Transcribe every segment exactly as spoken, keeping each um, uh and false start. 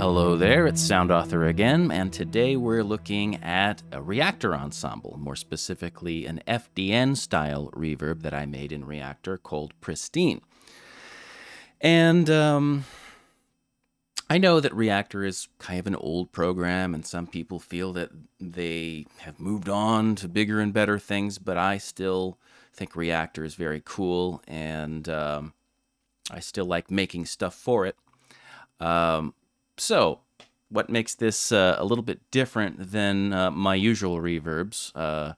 hello there, it's Sound Author again, and today we're looking at a Reaktor ensemble, more specifically an F D N-style reverb that I made in Reaktor called Pristine. And um, I know that Reaktor is kind of an old program, and some people feel that they have moved on to bigger and better things, but I still think Reaktor is very cool, and um, I still like making stuff for it. Um, so what makes this uh, a little bit different than uh, my usual reverbs uh,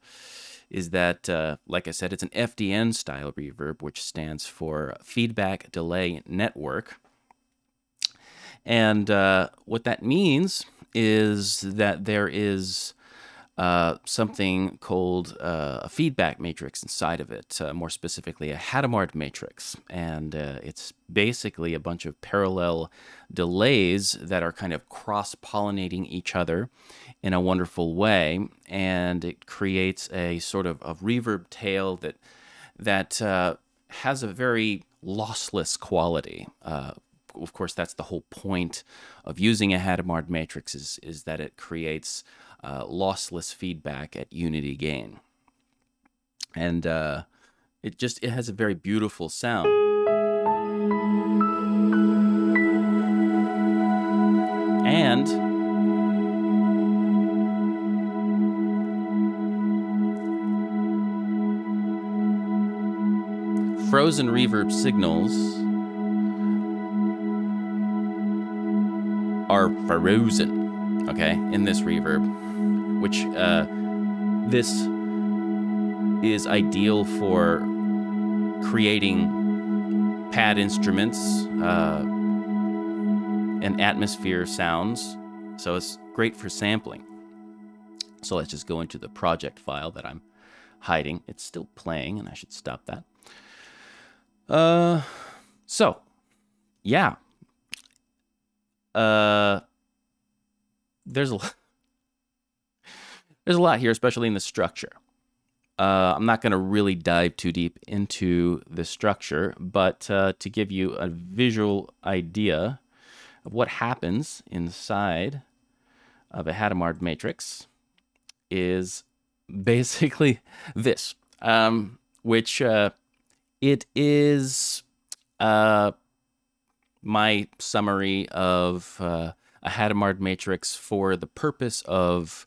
is that, uh, like I said, it's an F D N style reverb, which stands for Feedback Delay Network. And uh, what that means is that there is uh, something called uh, a feedback matrix inside of it, uh, more specifically a Hadamard matrix. And uh, it's basically a bunch of parallel delays that are kind of cross-pollinating each other in a wonderful way. And it creates a sort of, of reverb tail that, that uh, has a very lossless quality. Uh, of course, that's the whole point of using a Hadamard matrix is, is that it creates Uh, lossless feedback at unity gain, and uh, it just it has a very beautiful sound. And frozen reverb signals are frozen, okay, in this reverb, which uh, this is ideal for creating pad instruments uh, and atmosphere sounds. So it's great for sampling. So let's just go into the project file that I'm hiding. It's still playing, and I should stop that. Uh, so, yeah. Uh, there's a lot. There's a lot here, especially in the structure. Uh, I'm not going to really dive too deep into the structure, but uh, to give you a visual idea of what happens inside of a Hadamard matrix is basically this, um, which uh, it is uh, my summary of uh, a Hadamard matrix for the purpose of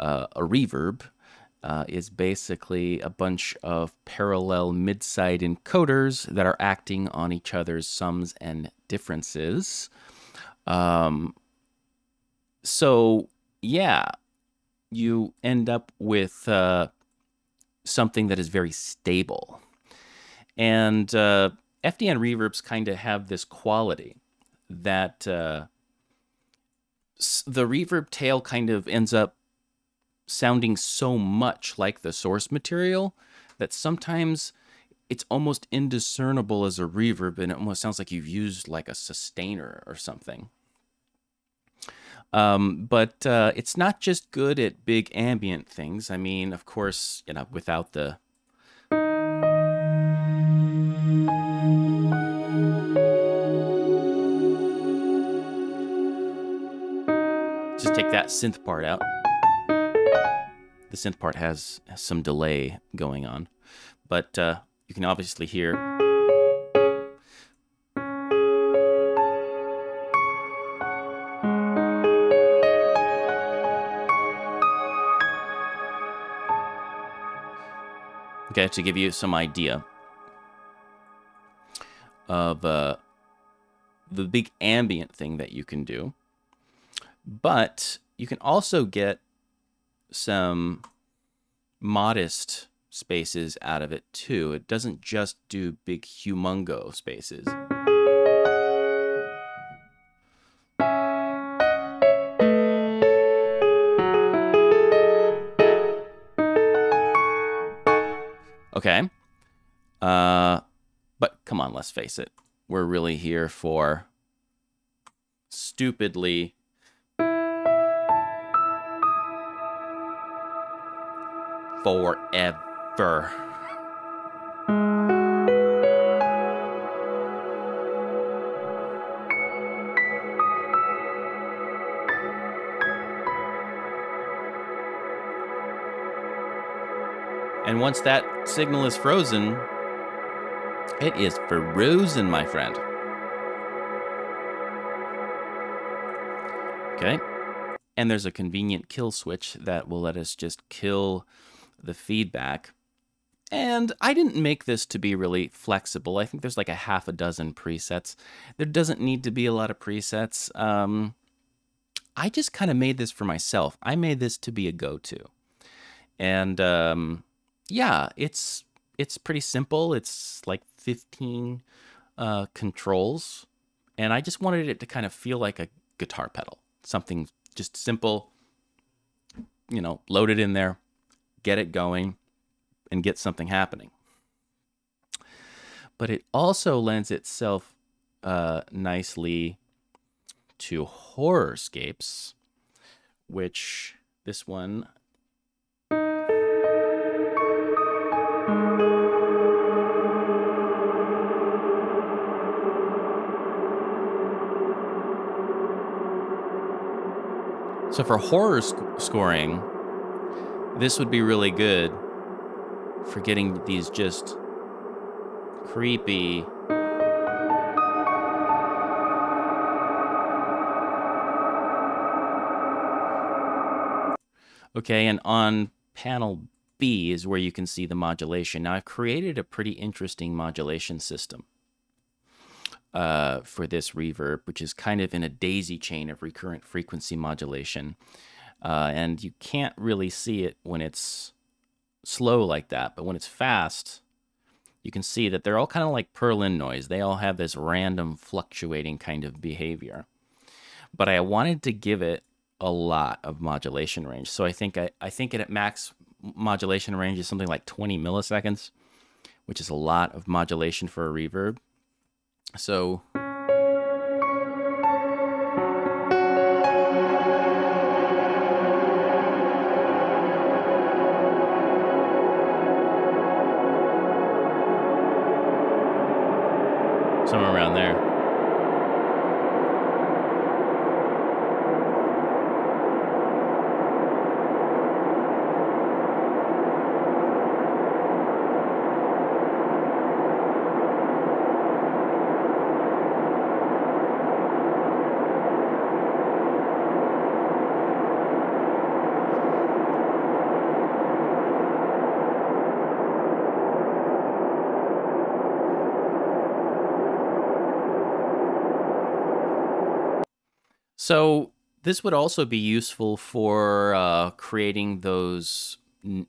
Uh, a reverb uh, is basically a bunch of parallel mid-side encoders that are acting on each other's sums and differences. Um, so, yeah, you end up with uh, something that is very stable. And uh, F D N reverbs kind of have this quality that uh, the reverb tail kind of ends up sounding so much like the source material that sometimes it's almost indiscernible as a reverb, and it almost sounds like you've used like a sustainer or something. Um, but uh, it's not just good at big ambient things. I mean, of course, you know, without the just take that synth part out. The synth part has some delay going on, but uh, you can obviously hear. Okay, to give you some idea of uh, the big ambient thing that you can do, but you can also get some modest spaces out of it too. It doesn't just do big humongo spaces. Okay. Uh, but come on, let's face it. We're really here for stupidly forever. And once that signal is frozen, it is frozen, my friend. Okay. And there's a convenient kill switch that will let us just kill the feedback. And I didn't make this to be really flexible. I think there's like a half a dozen presets. There doesn't need to be a lot of presets. Um, I just kind of made this for myself. I made this to be a go-to. And um, yeah, it's it's pretty simple. It's like fifteen uh, controls. And I just wanted it to kind of feel like a guitar pedal. Something just simple, you know, load it in there, get it going, and get something happening. But it also lends itself uh, nicely to horrorscapes, which this one... So for horror sc scoring, this would be really good for getting these just creepy okay, and on panel B is where you can see the modulation. Now I've created a pretty interesting modulation system uh, for this reverb, which is kind of in a daisy chain of recurrent frequency modulation. Uh, and you can't really see it when it's slow like that, but when it's fast, you can see that they're all kind of like Perlin noise. They all have this random fluctuating kind of behavior. But I wanted to give it a lot of modulation range. So I think I, I think it at max modulation range is something like twenty milliseconds, which is a lot of modulation for a reverb. So somewhere around there. So this would also be useful for uh, creating those n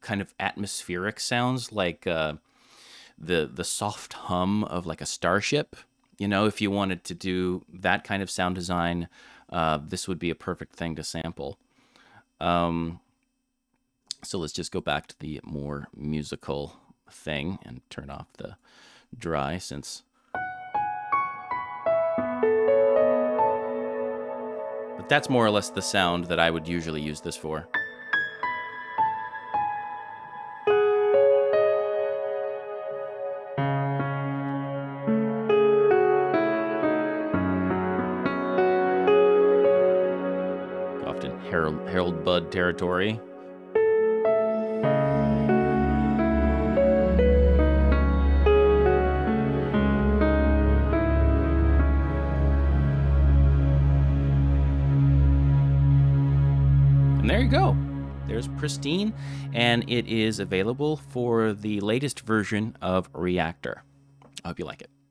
kind of atmospheric sounds, like uh, the the soft hum of like a starship. You know, if you wanted to do that kind of sound design, uh, this would be a perfect thing to sample. Um, so let's just go back to the more musical thing and turn off the dry, since... That's more or less the sound that I would usually use this for. Often Harold, Harold Budd territory. Pristine, and it is available for the latest version of Reaktor. I hope you like it.